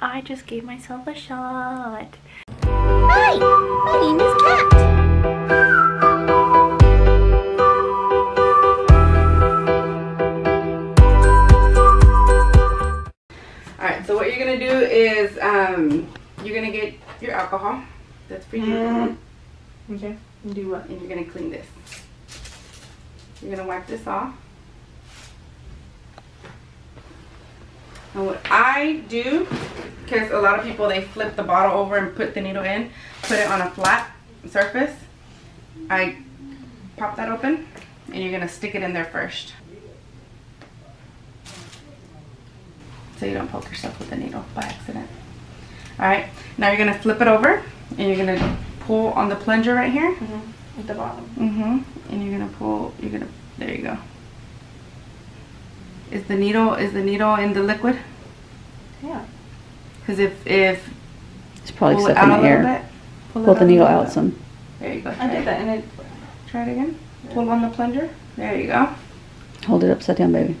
I just gave myself a shot. Hi, my name is Kat. Alright, so what you're going to do is you're going to get your alcohol. That's for you. Okay. Do what? And you're going to clean this. You're going to wipe this off. And what I do, because a lot of people, they flip the bottle over and put the needle in, put it on a flat surface. I pop that open, and you're going to stick it in there first. So you don't poke yourself with the needle by accident. Alright, now you're going to flip it over, and you're going to pull on the plunger right here. At the bottom. And you're going to pull, there you go. Is the needle in the liquid? Yeah. Because if it's probably stuck in the air. Pull the needle out some. There you go. I did that and it. Try it again. Pull on the plunger. There you go. Hold it upside down, baby.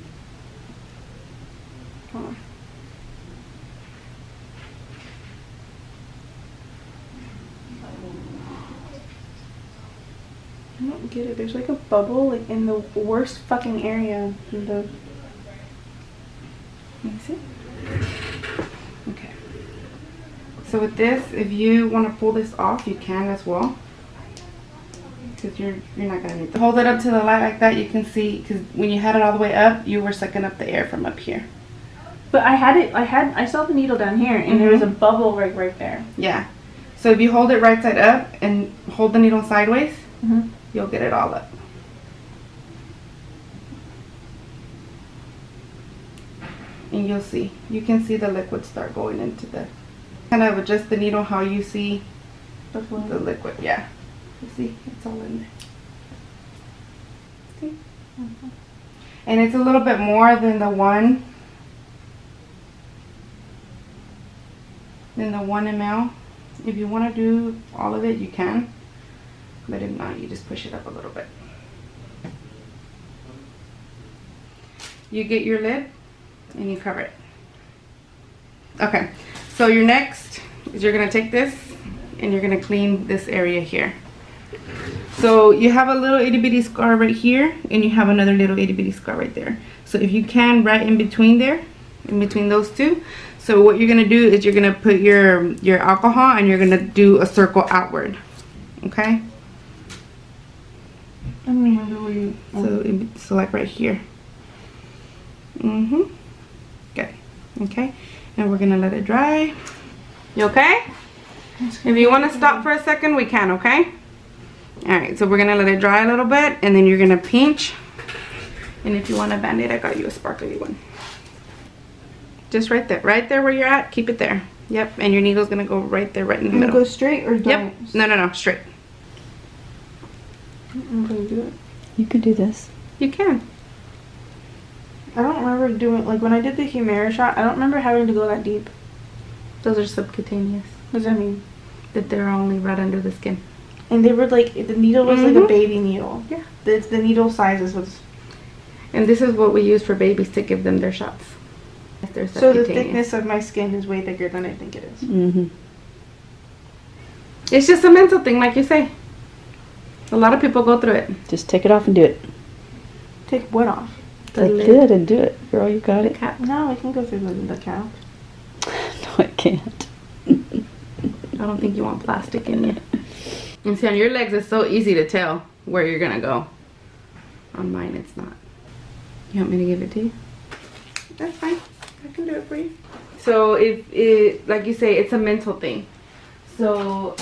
Hold on. I don't get it. There's like a bubble, like in the worst fucking area. Let me see. Okay. So with this, if you want to pull this off, you can as well. Because you're not gonna need to hold it up to the light like that. You can see, because when you had it all the way up, you were sucking up the air from up here. But I saw the needle down here, and there was a bubble right there. Yeah. So if you hold it right side up and hold the needle sideways, you'll get it all up. And you'll see, you can see the liquid start going into the, kind of adjust the needle how you see the liquid. Yeah, you see, it's all in there. See? And it's a little bit more than the one ml. If you want to do all of it, you can, but if not, you just push it up a little bit. You get your lid and you cover it. Okay, so your next is you're going to take this and you're going to clean this area here. So you have a little itty bitty scar right here, and you have another little itty bitty scar right there. So if you can, right in between there, in between those two. So what you're going to do is you're going to put your alcohol and you're going to do a circle outward. Okay? I don't remember where you... So like right here. Okay, and we're gonna let it dry. You okay? If you want to stop for a second, we can. Okay. All right, so we're gonna let it dry a little bit, and then you're gonna pinch. And if you want a band-aid, I got you a sparkly one. Just right there where you're at. Keep it there. Yep. And your needle's gonna go right there, right in the middle. Go straight or don't? Yep. No, straight. I'm gonna do it. You can do this. You can. I don't remember doing, like when I did the Humira shot, I don't remember having to go that deep. Those are subcutaneous. What does that mean? That they're only right under the skin. And they were like, the needle was like a baby needle. Yeah. The needle sizes was. And this is what we use for babies to give them their shots. So the thickness of my skin is way bigger than I think it is. It's just a mental thing, like you say. A lot of people go through it. Just take it off and do it. Take what off? Like it and do it, girl. You got it. No, I can go through the cap. No, I can't. I don't think you want plastic in it. And see, on your legs, it's so easy to tell where you're gonna go. On mine, it's not. You want me to give it to you? That's fine. I can do it for you. So if it, like you say, it's a mental thing. So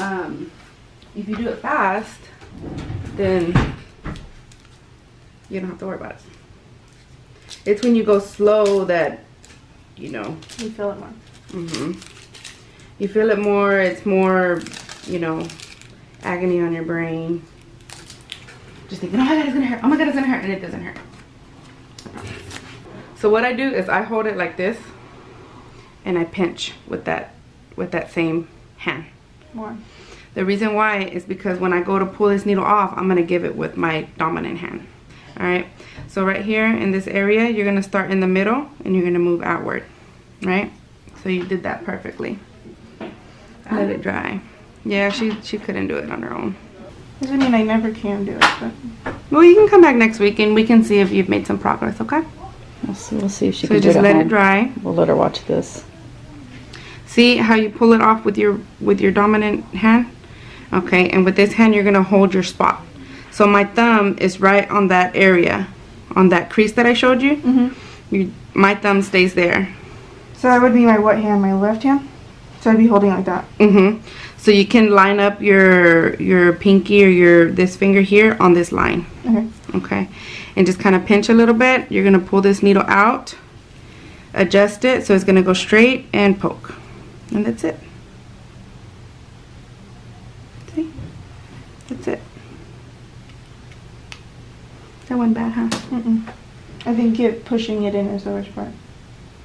if you do it fast, then you don't have to worry about it. It's when you go slow that, you know. You feel it more. You feel it more. It's more, you know, agony on your brain. Just thinking, oh my God, it's going to hurt. Oh my God, it's going to hurt. And it doesn't hurt. So what I do is I hold it like this. And I pinch with that same hand. More. The reason why is because when I go to pull this needle off, I'm going to give it with my dominant hand. All right. So right here in this area, you're going to start in the middle and you're going to move outward, right? So you did that perfectly. Let it dry. Yeah, she couldn't do it on her own. I mean, I never can do it. But. Well, you can come back next week and we can see if you've made some progress, okay? We'll see if she can do it. So just let it dry. We'll let her watch this. See how you pull it off with your dominant hand? Okay, and with this hand, you're going to hold your spot. So my thumb is right on that area, on that crease that I showed you. Mm-hmm. My thumb stays there. So that would be my what hand? My left hand? So I'd be holding like that. Mm-hmm. So you can line up your pinky or this finger here on this line. Okay. Okay. And just kind of pinch a little bit. You're going to pull this needle out, adjust it so it's going to go straight, and poke. And that's it. See? That's it. That wasn't bad, huh? Mm-mm. I think pushing it in is the worst part.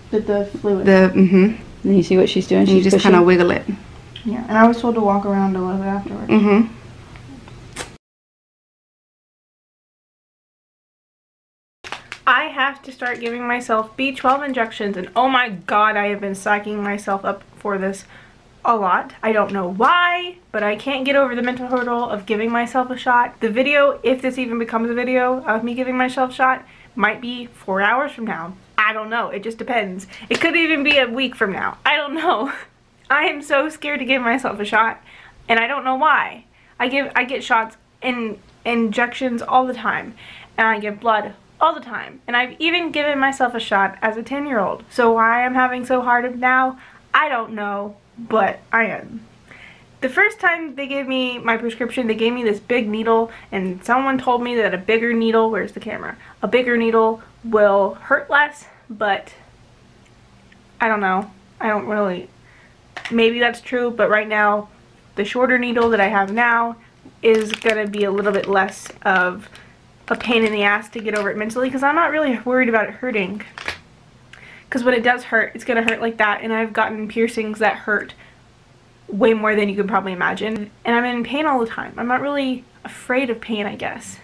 The fluid. Mm-hmm. Then you see what she's doing. She's just kind of wiggle it. Yeah, and I was told to walk around a little bit afterwards. Mm-hmm. I have to start giving myself B12 injections, and oh my god, I have been psyching myself up for this a lot. I don't know why, but I can't get over the mental hurdle of giving myself a shot. The video, if this even becomes a video of me giving myself a shot, might be 4 hours from now. I don't know. It just depends. It could even be a week from now. I don't know. I am so scared to give myself a shot, and I don't know why. I get shots and injections all the time, and I get blood all the time, and I've even given myself a shot as a 10-year-old. So why I'm having so hard now, I don't know, but I am. The first time they gave me my prescription, they gave me this big needle, and someone told me that a bigger needle, where's the camera? A bigger needle will hurt less, but I don't know. I don't really, maybe that's true, but right now the shorter needle that I have now is gonna be a little bit less of a pain in the ass to get over it mentally, because I'm not really worried about it hurting. Because when it does hurt, it's gonna hurt like that, and I've gotten piercings that hurt way more than you could probably imagine, and I'm in pain all the time. I'm not really afraid of pain, I guess.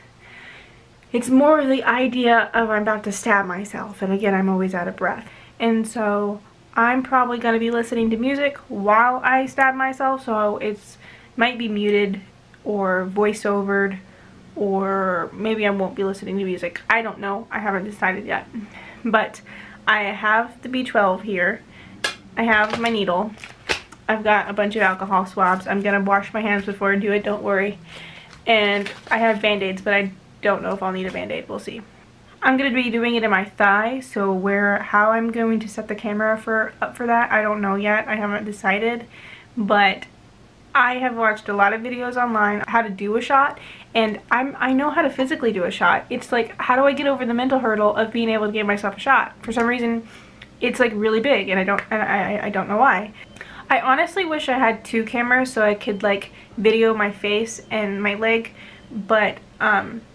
It's more of the idea of I'm about to stab myself, and again, I'm always out of breath. And so I'm probably going to be listening to music while I stab myself, so it's might be muted or voiceovered, or maybe I won't be listening to music. I don't know. I haven't decided yet. But I have the B12 here. I have my needle. I've got a bunch of alcohol swabs. I'm going to wash my hands before I do it, don't worry. And I have band-aids, but I don't know if I'll need a band-aid. We'll see. I'm going to be doing it in my thigh, so how I'm going to set the camera up for that, I don't know yet. I haven't decided, but I have watched a lot of videos online how to do a shot, and I know how to physically do a shot. It's like, how do I get over the mental hurdle of being able to give myself a shot? For some reason, it's like really big, and I don't know why. I honestly wish I had two cameras so I could like video my face and my leg, but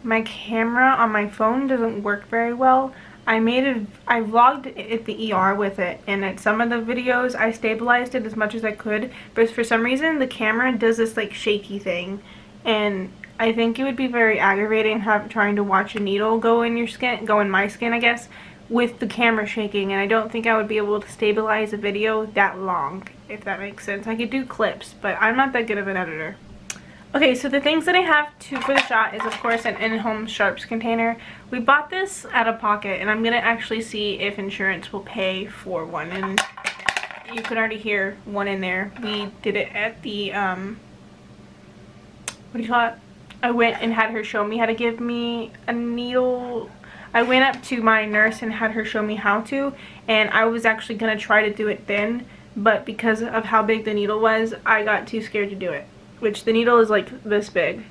my camera on my phone doesn't work very well. I vlogged at the ER with it, and at some of the videos I stabilized it as much as I could, but for some reason the camera does this like shaky thing, and I think it would be very aggravating trying to watch a needle go in my skin, I guess, with the camera shaking, and I don't think I would be able to stabilize a video that long, if that makes sense. I could do clips, but I'm not that good of an editor. Okay, so the things that I have for the shot is, of course, an in-home sharps container. We bought this out of pocket, and I'm going to actually see if insurance will pay for one, and you can already hear one in there. We did it at the, what do you call it? I went and had her show me how to give me a needle. I went up to my nurse and had her show me how to, and I was actually going to try to do it then, but because of how big the needle was, I got too scared to do it, which the needle is like this big.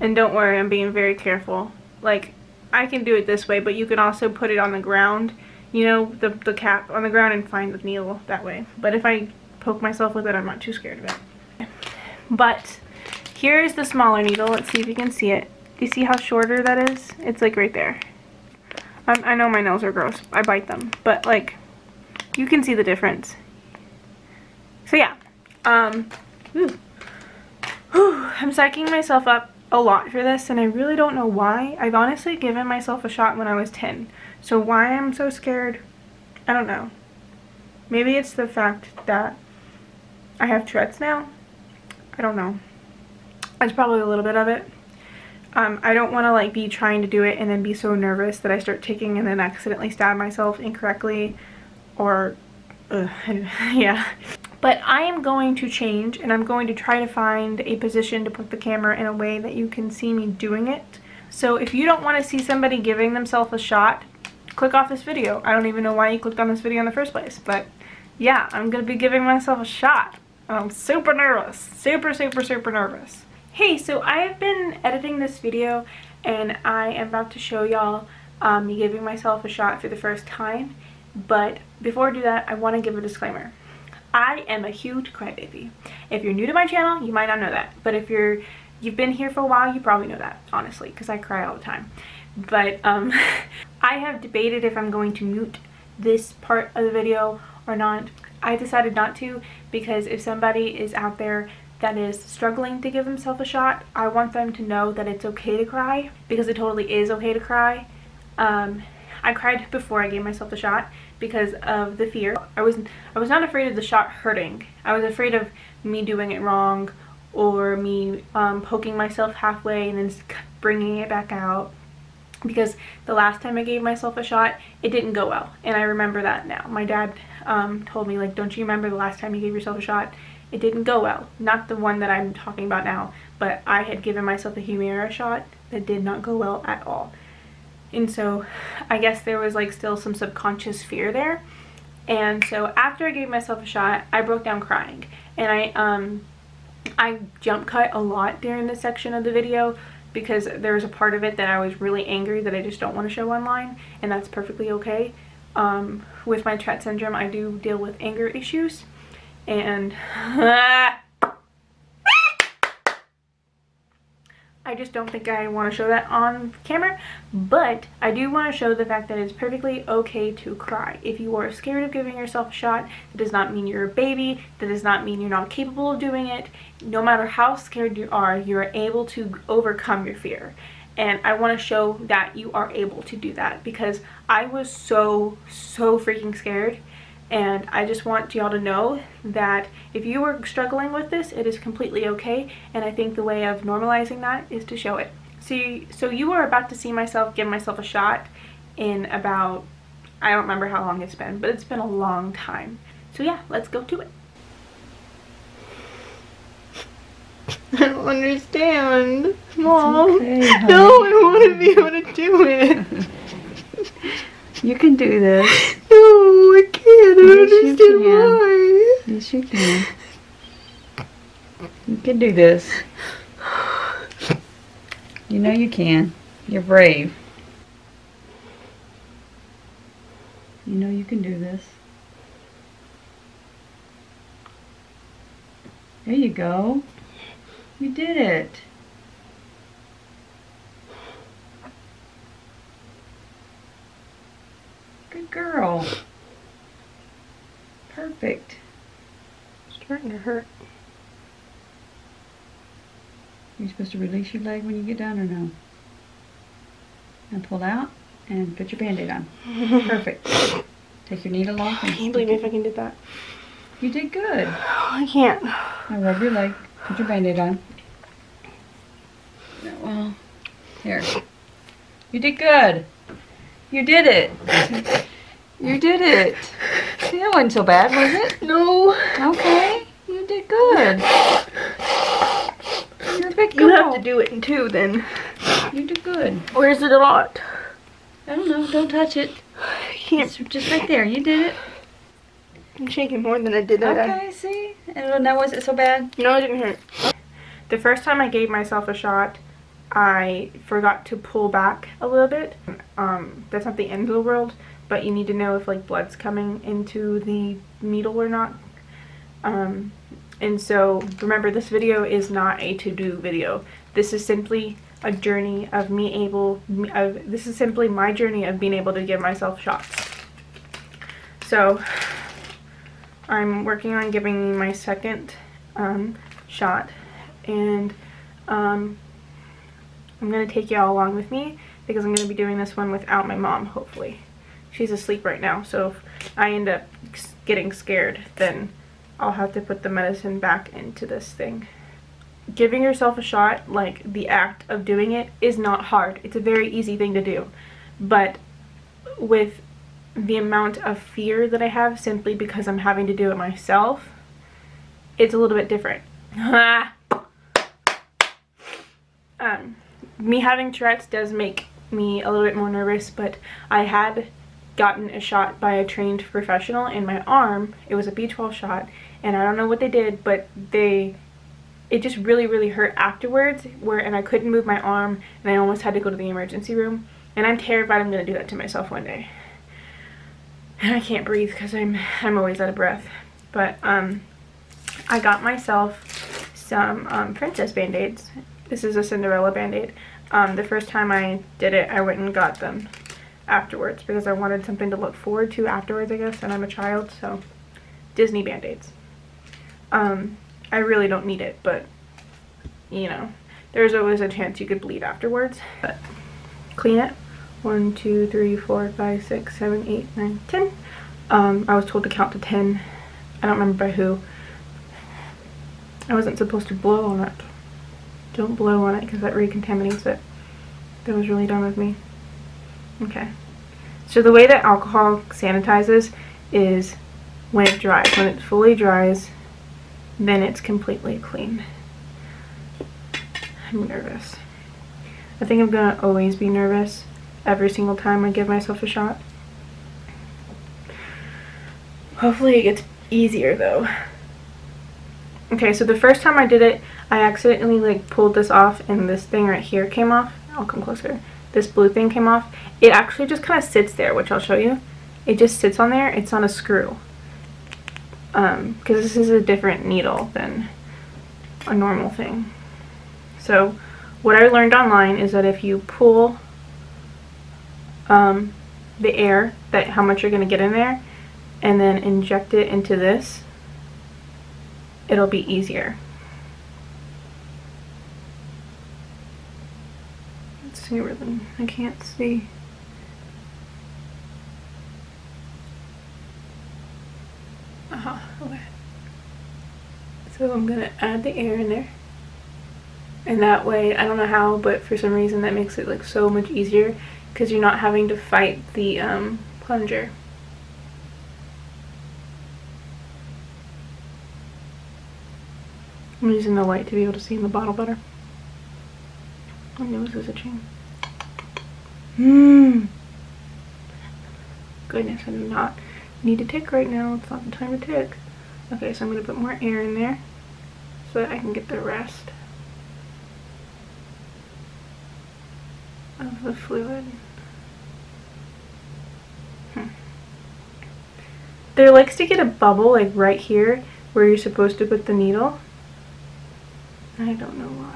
And don't worry, I'm being very careful. Like, I can do it this way, but you can also put it on the ground, you know, the cap on the ground and find the needle that way. But if I poke myself with it, I'm not too scared of it. But here's the smaller needle. Let's see if you can see it. Do you see how shorter that is? It's like right there. I know my nails are gross. I bite them. But, like, you can see the difference. So, yeah. I'm psyching myself up a lot for this, and I really don't know why. I've honestly given myself a shot when I was 10. So why I'm so scared, I don't know. Maybe it's the fact that I have Tourette's now. I don't know. That's probably a little bit of it. I don't want to like be trying to do it and then be so nervous that I start ticking and then accidentally stab myself incorrectly or yeah. But I am going to change, and I'm going to try to find a position to put the camera in a way that you can see me doing it. So if you don't want to see somebody giving themselves a shot, click off this video. I don't even know why you clicked on this video in the first place, but yeah, I'm going to be giving myself a shot. I'm super nervous. Super, super, super nervous. Hey, so I have been editing this video, and I am about to show y'all me giving myself a shot for the first time. But before I do that, I want to give a disclaimer. I am a huge crybaby. If you're new to my channel, you might not know that. But if you've been here for a while, you probably know that, honestly, because I cry all the time. But I have debated if I'm going to mute this part of the video or not. I decided not to, because if somebody is out there that is struggling to give themselves a shot, I want them to know that it's okay to cry, because it totally is okay to cry. I cried before I gave myself the shot because of the fear. I was not afraid of the shot hurting. I was afraid of me doing it wrong, or me poking myself halfway and then bringing it back out, because the last time I gave myself a shot, it didn't go well, and I remember that now. My dad told me, like, don't you remember the last time you gave yourself a shot? It didn't go well. Not the one that I'm talking about now, but I had given myself a Humira shot that did not go well at all. And so I guess there was like still some subconscious fear there. And so after I gave myself a shot, I broke down crying, and I jump cut a lot during this section of the video, because there was a part of it that I was really angry that I just don't want to show online, and that's perfectly okay. With my Tourette syndrome, I do deal with anger issues, and I just don't think I want to show that on camera, but I do want to show the fact that it's perfectly okay to cry. If you are scared of giving yourself a shot, that does not mean you're a baby. That does not mean you're not capable of doing it. No matter how scared you are, you are able to overcome your fear. And I want to show that you are able to do that, because I was so, so freaking scared. And I just want y'all to know that if you are struggling with this, it is completely okay, and I think the way of normalizing that is to show it. So you are about to see myself give myself a shot in about, I don't remember how long it's been, but it's been a long time. So yeah, let's go to it. I don't understand, Mom. Okay, no, I want to be able to do it. You can do this. No, I can't. I don't understand why. Yes, you can. You can do this. You know you can. You're brave. You know you can do this. There you go. You did it. Good girl. Perfect. It's starting to hurt. You're supposed to release your leg when you get down, or no? Now pull out and put your Band-Aid on. Perfect. Take your needle off. I can't believe I fucking did that. You did good. I can't. Now rub your leg. Put your Band-Aid on. No, well, here. You did good. You did it. You did it. See, that wasn't so bad, was it? No. Okay. You did good. You're a big girl. You have to do it in two, then. You did good. Where is it a lot? I don't know. Don't touch it. I can't. It's just right there. You did it. I'm shaking more than I did that time. Okay, see? And that wasn't so bad? No, it didn't hurt. The first time I gave myself a shot, I forgot to pull back a little bit. That's not the end of the world, but you need to know if like blood's coming into the needle or not. And so remember, this video is not a to-do video. This is simply a journey of this is simply my journey of being able to give myself shots. So I'm working on giving my second shot, and I'm going to take y'all along with me, because I'm going to be doing this one without my mom, hopefully. she's asleep right now, so if I end up getting scared, then I'll have to put the medicine back into this thing. Giving yourself a shot, like the act of doing it, is not hard. It's a very easy thing to do. But with the amount of fear that I have simply because I'm having to do it myself, it's a little bit different. Me having Tourette's does make me a little bit more nervous, but I had gotten a shot by a trained professional in my arm. It was a B12 shot, and I don't know what they did, but it just really hurt afterwards, and I couldn't move my arm, and I almost had to go to the emergency room. And I'm terrified I'm gonna do that to myself one day. And I can't breathe because I'm always out of breath. But I got myself some princess band-aids. This is a Cinderella band-aid. The first time I did it, I went and got them afterwards because I wanted something to look forward to afterwards, I guess, and I'm a child, so Disney band-aids. I really don't need it, but you know, there's always a chance you could bleed afterwards. But clean it. 1, 2, 3, 4, 5, 6, 7, 8, 9, 10. I was told to count to 10. I don't remember by who. I wasn't supposed to blow on it. Don't blow on it because that recontaminates it. That was really dumb of me. Okay. So the way that alcohol sanitizes is when it dries. When it fully dries, then it's completely clean. I'm nervous. I think I'm gonna always be nervous every single time I give myself a shot. Hopefully it gets easier though. Okay, so the first time I did it, I accidentally like pulled this off and this thing right here came off. I'll come closer. This blue thing came off. It actually just kind of sits there, which I'll show you. It just sits on there. It's on a screw. Because this is a different needle than a normal thing. So what I learned online is that if you pull the air, how much you're going to get in there, and then inject it into this, it'll be easier. Let's see where the, I can't see. Okay. So I'm gonna add the air in there. And that way, I don't know how, but for some reason that makes it like so much easier because you're not having to fight the plunger. I'm using the light to be able to see in the bottle better. My nose is itching. Goodness, I do not need to tick right now. It's not the time to tick. Okay, so I'm going to put more air in there so that I can get the rest of the fluid. There likes to get a bubble like right here where you're supposed to put the needle. I don't know why.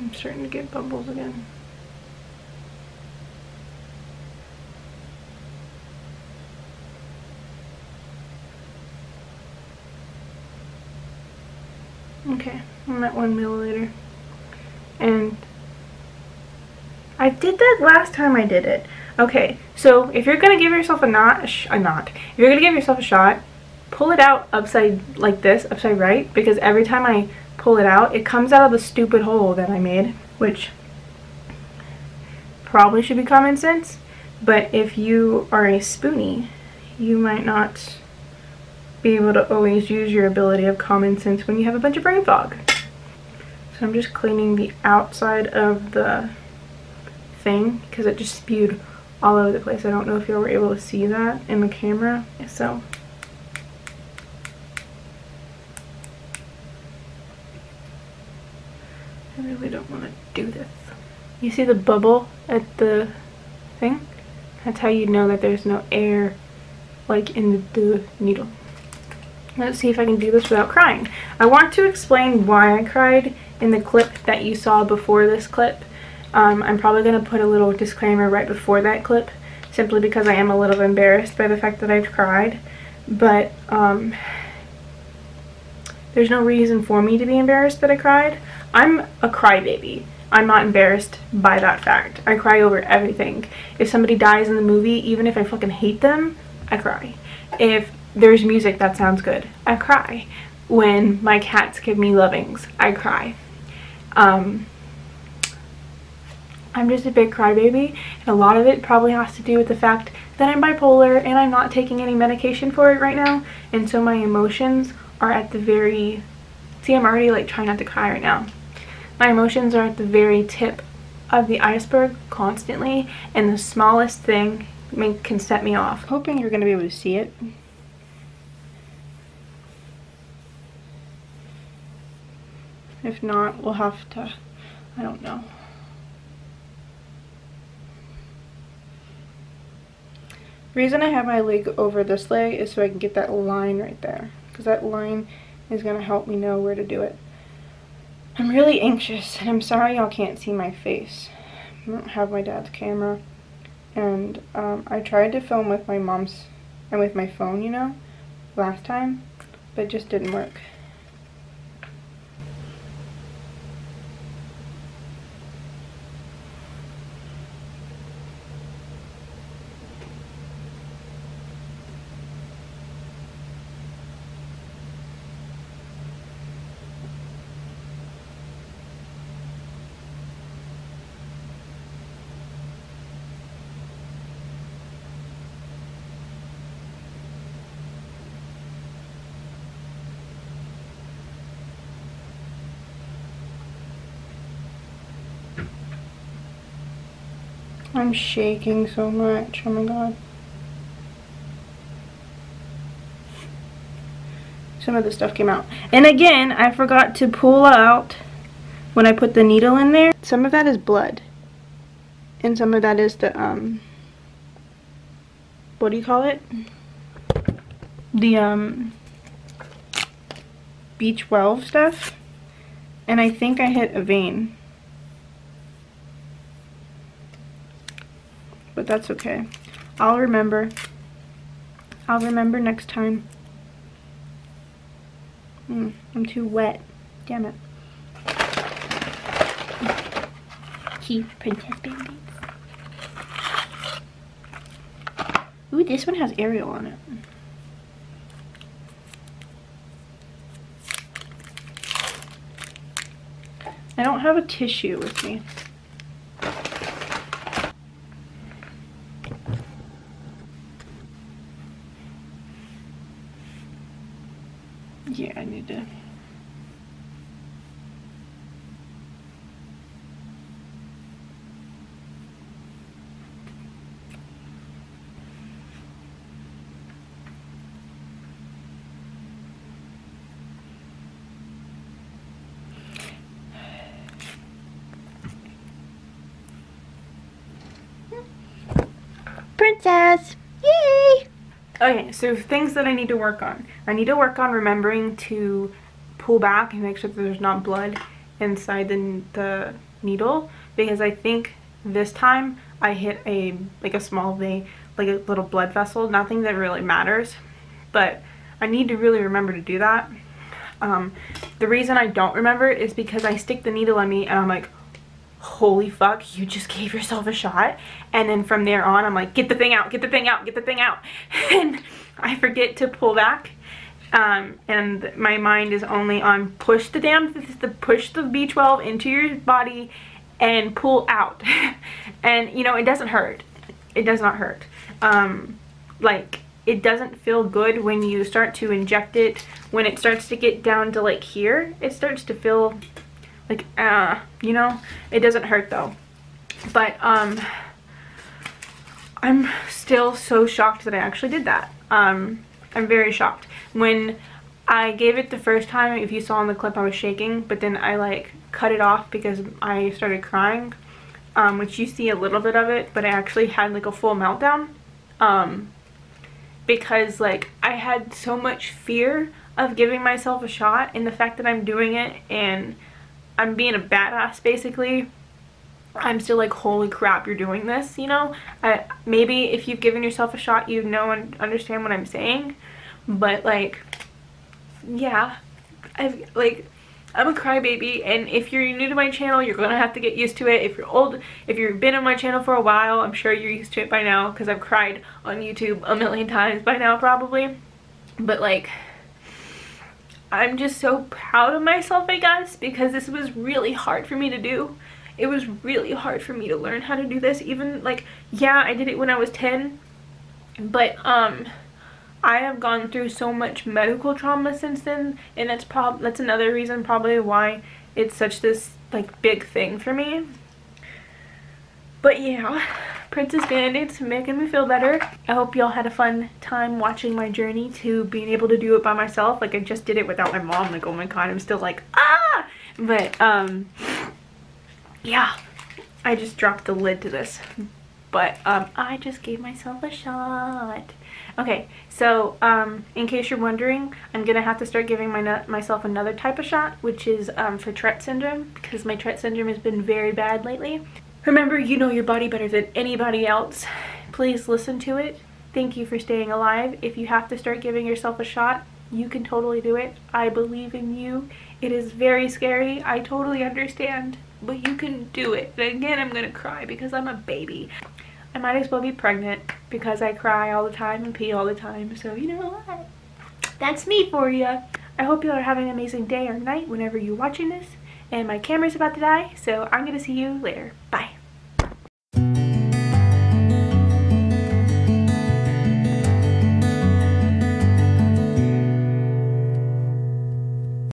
I'm starting to get bubbles again. Okay, I'm at 1 milliliter. And I did that last time I did it. Okay, so if you're gonna give yourself if you're gonna give yourself a shot, pull it out upside like this, upside right, because every time I pull it out, it comes out of the stupid hole that I made, which probably should be common sense. But if you are a spoonie, you might not be able to always use your ability of common sense when you have a bunch of brain fog. So I'm just cleaning the outside of the thing because it just spewed all over the place. I don't know if y'all were able to see that in the camera. So I really don't want to do this. You see the bubble at the thing? That's how you know that there's no air like in the needle. Let's see if I can do this without crying. I want to explain why I cried in the clip that you saw before this clip. I'm probably going to put a little disclaimer right before that clip simply because I am a little embarrassed by the fact that I've cried, but there's no reason for me to be embarrassed that I cried. I'm a crybaby. I'm not embarrassed by that fact. I cry over everything. If somebody dies in the movie, even if I fucking hate them, I cry. If there's music that sounds good, I cry. When my cats give me lovings, I cry. I'm just a big crybaby, and a lot of it probably has to do with the fact that I'm bipolar and I'm not taking any medication for it right now, and so my emotions are at the very... See, I'm already like trying not to cry right now. My emotions are at the very tip of the iceberg constantly, and the smallest thing can set me off. I'm hoping you're going to be able to see it. If not, we'll have to, I don't know. The reason I have my leg over this leg is so I can get that line right there, because that line is going to help me know where to do it. I'm really anxious, and I'm sorry y'all can't see my face. I don't have my dad's camera, and I tried to film with my mom's and with my phone, you know, last time, but it just didn't work. I'm shaking so much, oh my god. Some of the stuff came out. And again, I forgot to pull out when I put the needle in there. Some of that is blood. And some of that is the, what do you call it? The, B12 stuff. And I think I hit a vein. But that's okay. I'll remember. I'll remember next time. I'm too wet. Damn it. Cute princess babies. Ooh, this one has Ariel on it. I don't have a tissue with me. Yeah, I need to. Princess! Yay! Okay, so things that I need to work on. I need to work on remembering to pull back and make sure that there's not blood inside the needle, because I think this time I hit a small vein, like a little blood vessel, nothing that really matters, but I need to really remember to do that. The reason I don't remember it is because I stick the needle in me and I'm like, holy fuck, you just gave yourself a shot. And then from there on, I'm like, get the thing out, get the thing out, get the thing out. And I forget to pull back. And my mind is only on push the B12 into your body and pull out. And you know, it doesn't hurt. It does not hurt. Like, it doesn't feel good when you start to inject it. When it starts to get down to like here, it starts to feel like, you know, it doesn't hurt though. But, I'm still so shocked that I actually did that. I'm very shocked. When I gave it the first time, if you saw in the clip, I was shaking, but then I like cut it off because I started crying, which you see a little bit of it, but I actually had like a full meltdown, because like I had so much fear of giving myself a shot, and the fact that I'm doing it and I'm being a badass basically I'm still like, holy crap, you're doing this, you know? Maybe if you've given yourself a shot, you know and understand what I'm saying. But like, yeah, I'm a crybaby, and if you're new to my channel, you're gonna have to get used to it. If you're old, if you've been on my channel for a while, I'm sure you're used to it by now, because I've cried on YouTube a million times by now probably. But like, I'm just so proud of myself, I guess, because this was really hard for me to do. It was really hard for me to learn how to do this. Even like, yeah, I did it when I was 10, but I have gone through so much medical trauma since then, and that's another reason probably why it's such this like big thing for me. But yeah, Princess Band-Aid's making me feel better. I hope y'all had a fun time watching my journey to being able to do it by myself. Like, I just did it without my mom. Like, oh my god, I'm still like, ah! But yeah, I just dropped the lid to this. But I just gave myself a shot. Okay, so in case you're wondering, I'm gonna have to start giving myself another type of shot, which is for Tourette syndrome, because my Tourette syndrome has been very bad lately. Remember, you know your body better than anybody else. Please listen to it. Thank you for staying alive. If you have to start giving yourself a shot, you can totally do it. I believe in you. It is very scary. I totally understand. But you can do it. And again, I'm gonna cry because I'm a baby. I might as well be pregnant because I cry all the time and pee all the time. So you know what? That's me for you. I hope you all are having an amazing day or night whenever you're watching this. And my camera's about to die, so I'm gonna see you later. Bye.